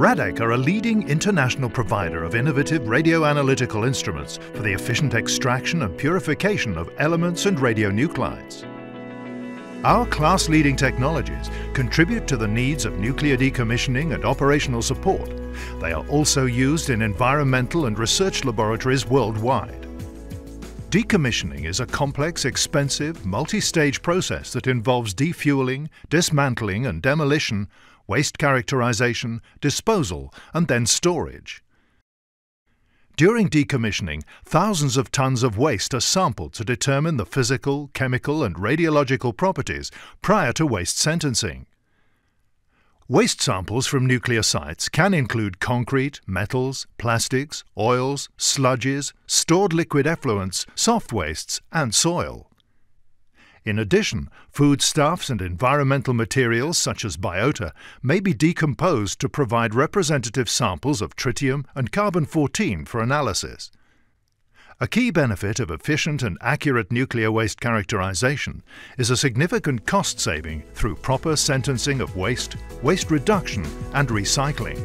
RADEC are a leading international provider of innovative radioanalytical instruments for the efficient extraction and purification of elements and radionuclides. Our class-leading technologies contribute to the needs of nuclear decommissioning and operational support. They are also used in environmental and research laboratories worldwide. Decommissioning is a complex, expensive, multi-stage process that involves defueling, dismantling and demolition, waste characterization, disposal, and then storage. During decommissioning, thousands of tons of waste are sampled to determine the physical, chemical, and radiological properties prior to waste sentencing. Waste samples from nuclear sites can include concrete, metals, plastics, oils, sludges, stored liquid effluents, soft wastes, and soil. In addition, foodstuffs and environmental materials such as biota may be decomposed to provide representative samples of tritium and carbon-14 for analysis. A key benefit of efficient and accurate nuclear waste characterization is a significant cost saving through proper sentencing of waste, waste reduction and recycling.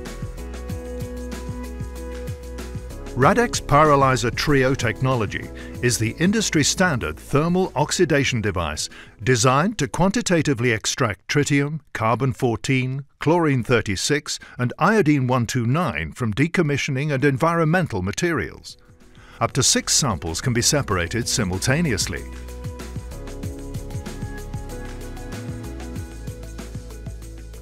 RADEC's Pyrolyser Trio technology is the industry standard thermal oxidation device designed to quantitatively extract tritium, carbon-14, chlorine-36 and iodine-129 from decommissioning and environmental materials. Up to 6 samples can be separated simultaneously.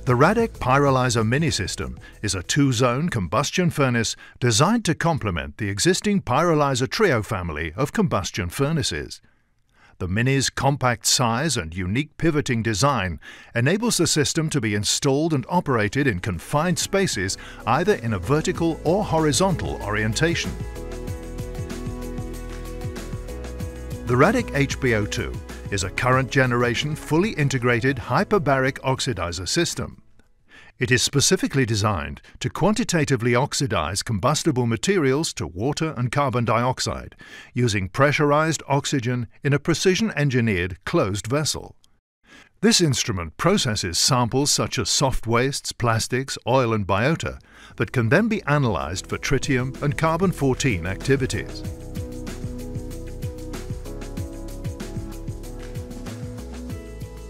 The RADEC Pyrolyser Mini system is a 2-zone combustion furnace designed to complement the existing Pyrolyser Trio family of combustion furnaces. The Mini's compact size and unique pivoting design enables the system to be installed and operated in confined spaces, either in a vertical or horizontal orientation. The RADEC HBO2 is a current-generation, fully integrated hyperbaric oxidizer system. It is specifically designed to quantitatively oxidize combustible materials to water and carbon dioxide using pressurized oxygen in a precision-engineered closed vessel. This instrument processes samples such as soft wastes, plastics, oil and biota that can then be analyzed for tritium and carbon-14 activities.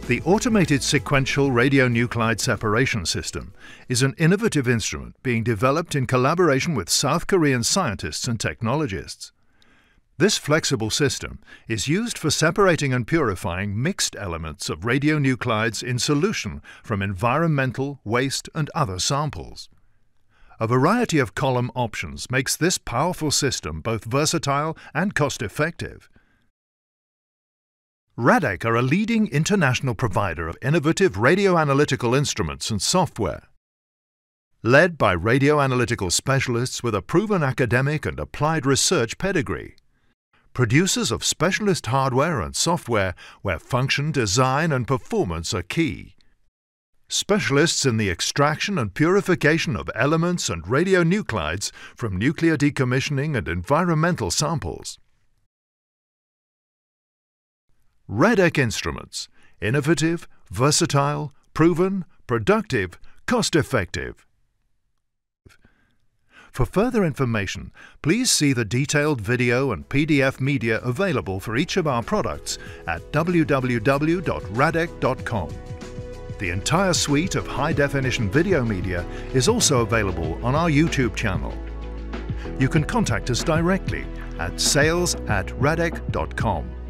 The Automated Sequential Radionuclide Separation System is an innovative instrument being developed in collaboration with South Korean scientists and technologists. This flexible system is used for separating and purifying mixed elements of radionuclides in solution from environmental, waste and other samples. A variety of column options makes this powerful system both versatile and cost-effective. RADEC are a leading international provider of innovative radioanalytical instruments and software. Led by radioanalytical specialists with a proven academic and applied research pedigree. Producers of specialist hardware and software where function, design and performance are key. Specialists in the extraction and purification of elements and radionuclides from nuclear decommissioning and environmental samples. RADEC instruments. Innovative, versatile, proven, productive, cost-effective. For further information, please see the detailed video and PDF media available for each of our products at www.radec.com. The entire suite of high-definition video media is also available on our YouTube channel. You can contact us directly at sales@radec.com.